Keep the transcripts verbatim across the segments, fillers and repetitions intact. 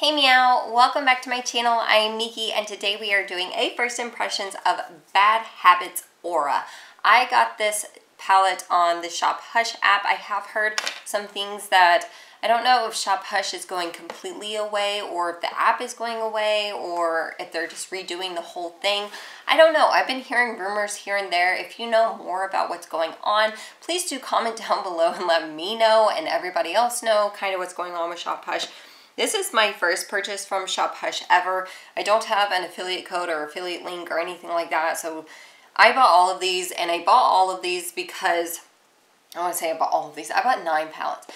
Hey meow, welcome back to my channel. I am Nikki and today we are doing a first impressions of Bad Habits Aura. I got this palette on the Shop Hush app. I have heard some things that I don't know if Shop Hush is going completely away or if the app is going away or if they're just redoing the whole thing. I don't know. I've been hearing rumors here and there. If you know more about what's going on, please do comment down below and let me know and everybody else know kind of what's going on with Shop Hush. This is my first purchase from Shop Hush ever. I don't have an affiliate code or affiliate link or anything like that. So I bought all of these and I bought all of these because, I want to say I bought all of these. I bought nine palettes.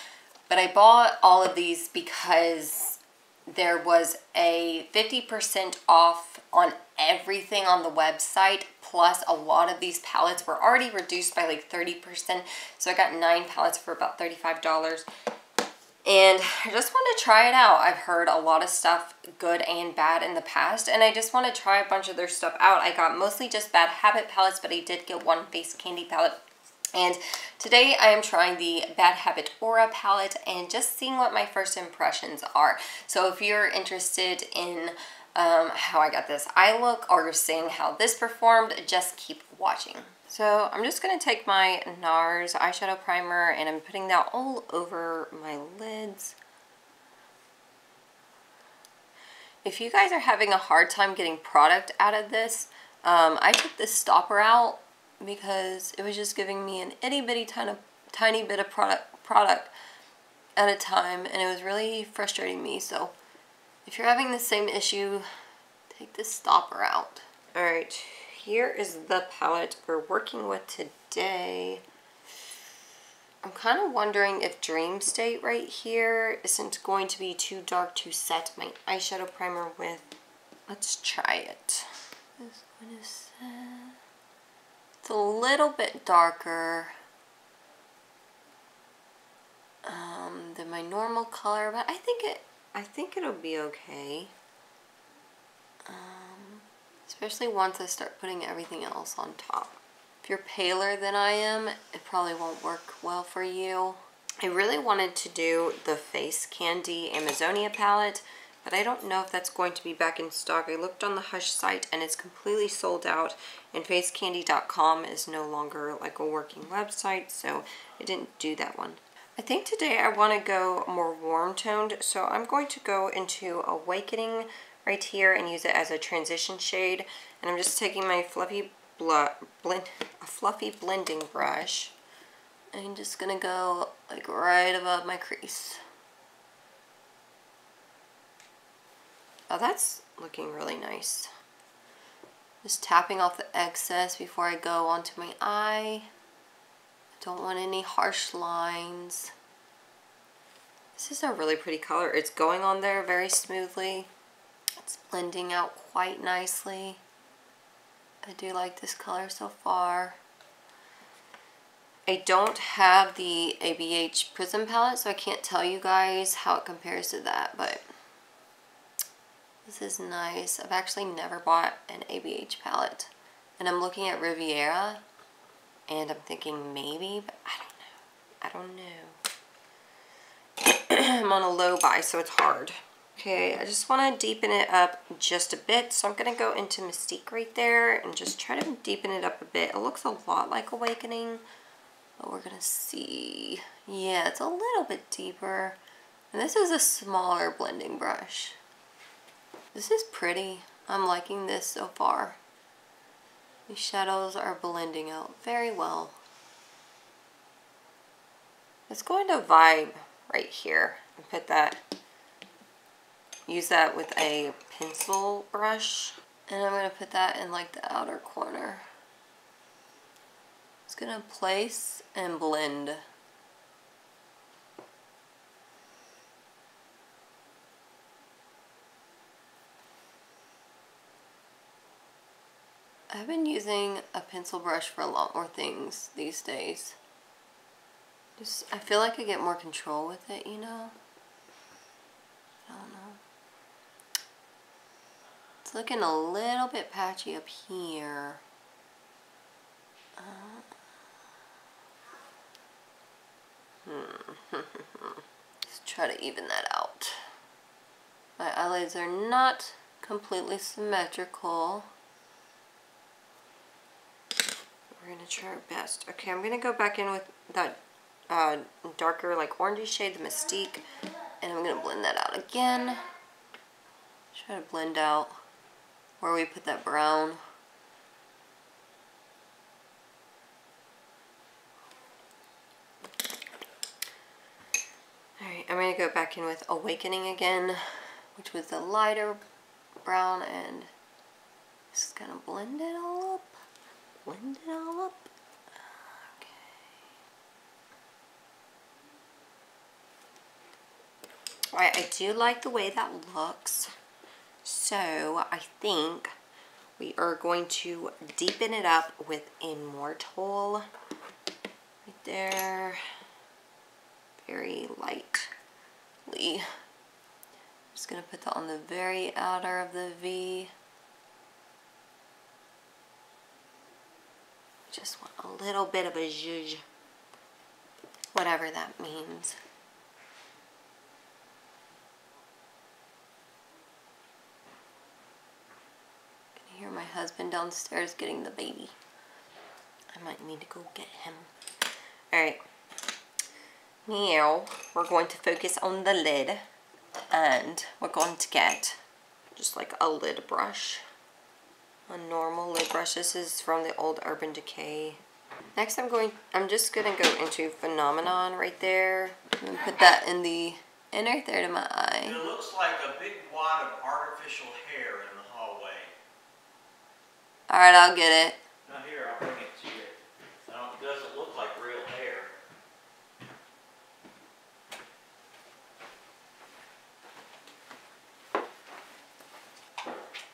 But I bought all of these because there was a fifty percent off on everything on the website. Plus a lot of these palettes were already reduced by like thirty percent. So I got nine palettes for about thirty-five dollars. And I just want to try it out. I've heard a lot of stuff, good and bad, in the past, and I just want to try a bunch of their stuff out. I got mostly just Bad Habit palettes, but I did get one Face Candy palette. And today I am trying the Bad Habit Aura palette and just seeing what my first impressions are. So if you're interested in um, how I got this eye look or seeing how this performed, just keep watching. So I'm just going to take my NARS eyeshadow primer and I'm putting that all over my lids. If you guys are having a hard time getting product out of this, um, I took this stopper out because it was just giving me an itty bitty tiny, tiny bit of product, product at a time and it was really frustrating me. So if you're having the same issue, take this stopper out. All right. Here is the palette we're working with today. I'm kind of wondering if Dream State right here isn't going to be too dark to set my eyeshadow primer with. Let's try it. This one is set. It's a little bit darker um, than my normal color, but I think it. I think it'll be okay. Um, Especially once I start putting everything else on top. If you're paler than I am, it probably won't work well for you. I really wanted to do the Face Candy Amazonia palette, but I don't know if that's going to be back in stock. I looked on the Hush site and it's completely sold out, and face candy dot com is no longer like a working website, so I didn't do that one. I think today I want to go more warm toned, so I'm going to go into Awakening right here and use it as a transition shade, and I'm just taking my fluffy blend, a fluffy blending brush, and I'm just gonna go like right above my crease. Oh, that's looking really nice. Just tapping off the excess before I go onto my eye. I don't want any harsh lines. This is a really pretty color. It's going on there very smoothly. It's blending out quite nicely. I do like this color so far. I don't have the A B H Prism palette, so I can't tell you guys how it compares to that, but this is nice. I've actually never bought an A B H palette, and I'm looking at Riviera, and I'm thinking maybe, but I don't know. I don't know. I'm on a low buy, so it's hard. Okay, I just want to deepen it up just a bit, so I'm going to go into Mystique right there and just try to deepen it up a bit. It looks a lot like Awakening, but we're going to see. Yeah, it's a little bit deeper, and this is a smaller blending brush. This is pretty. I'm liking this so far. These shadows are blending out very well. Let's go into Vibe right here and put that. Use that with a pencil brush, and I'm going to put that in like the outer corner. It's going to place and blend. I've been using a pencil brush for a lot more things these days. Just, I feel like I get more control with it, you know? I don't know. It's looking a little bit patchy up here. Uh, hmm. Let's try to even that out. My eyelids are not completely symmetrical. We're gonna try our best. Okay, I'm gonna go back in with that uh, darker, like orangey shade, the Mystique, and I'm gonna blend that out again. Try to blend out where we put that brown. Alright, I'm gonna go back in with Awakening again, which was the lighter brown, and just kind of blend it all up. Blend it all up. Okay. Alright, I do like the way that looks. So I think we are going to deepen it up with Immortal. Right there. Very lightly. I'm just going to put that on the very outer of the V. Just want a little bit of a zhuzh, whatever that means. I can hear my husband downstairs getting the baby. I might need to go get him. Alright. Now we're going to focus on the lid, and we're going to get just like a lid brush. A normal lid brush. This is from the old Urban Decay. Next I'm going, I'm just going to go into Phenomenon right there. And put that in the inner third of my eye. It looks like a big wad of artificial hair in the hallway. Alright, I'll get it. Now here, I'll bring it to you. No, it doesn't look like real hair.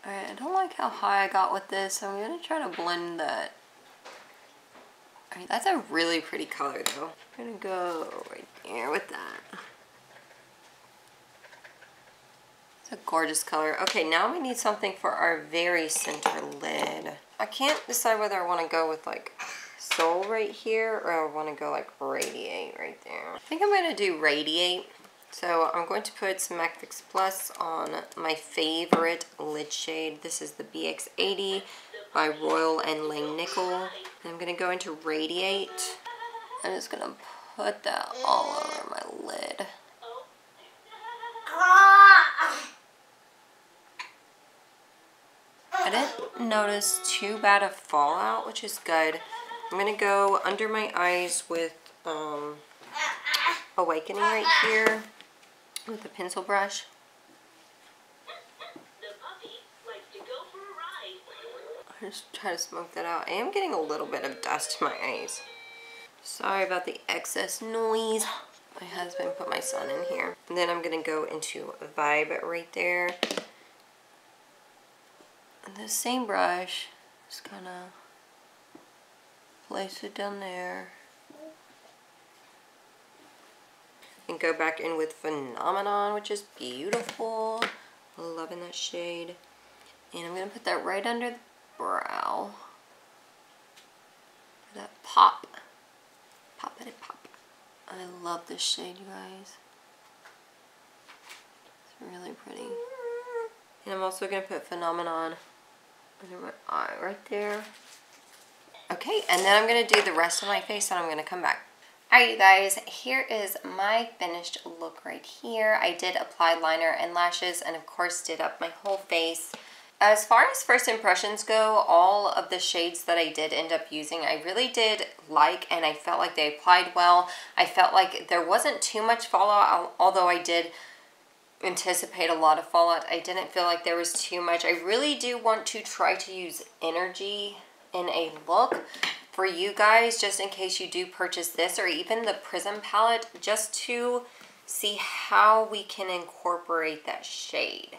Alright, I don't like how high I got with this, so I'm going to try to blend that. Alright, that's a really pretty color though. I'm going to go right there with that. It's a gorgeous color. Okay, now we need something for our very center lid. I can't decide whether I want to go with like Soul right here, or I want to go like Radiate right there. I think I'm going to do Radiate. So I'm going to put some MAC Fix Plus on my favorite lid shade. This is the B X eighty by Royal and Lane. And I'm going to go into Radiate. I'm just going to put that all over my lid. I didn't notice too bad of fallout, which is good. I'm going to go under my eyes with um, Awakening right here. With a pencil brush. The puppy likes to go for a ride. I'll just try to smoke that out. I am getting a little bit of dust in my eyes. Sorry about the excess noise. My husband put my son in here. And then I'm going to go into Vibe right there. And the same brush. Just kind of place it down there. And go back in with Phenomenon, which is beautiful. Loving that shade. And I'm going to put that right under the brow. That pop. Pop it, pop. I love this shade, you guys. It's really pretty. And I'm also going to put Phenomenon under my eye right there. Okay, and then I'm going to do the rest of my face, and I'm going to come back. Alright you guys, here is my finished look right here. I did apply liner and lashes, and of course did up my whole face. As far as first impressions go, all of the shades that I did end up using, I really did like, and I felt like they applied well. I felt like there wasn't too much fallout, although I did anticipate a lot of fallout. I didn't feel like there was too much. I really do want to try to use energy in a look. For you guys, just in case you do purchase this or even the Prism palette, just to see how we can incorporate that shade.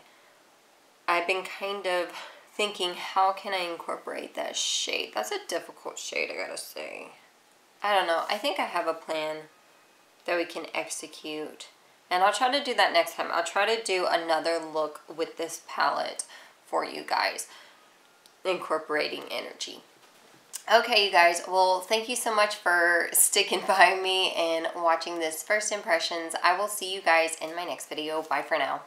I've been kind of thinking, how can I incorporate that shade? That's a difficult shade, I gotta say. I don't know. I think I have a plan that we can execute. And I'll try to do that next time. I'll try to do another look with this palette for you guys, incorporating energy. Okay, you guys, well, thank you so much for sticking by me and watching this first impressions. I will see you guys in my next video. Bye for now.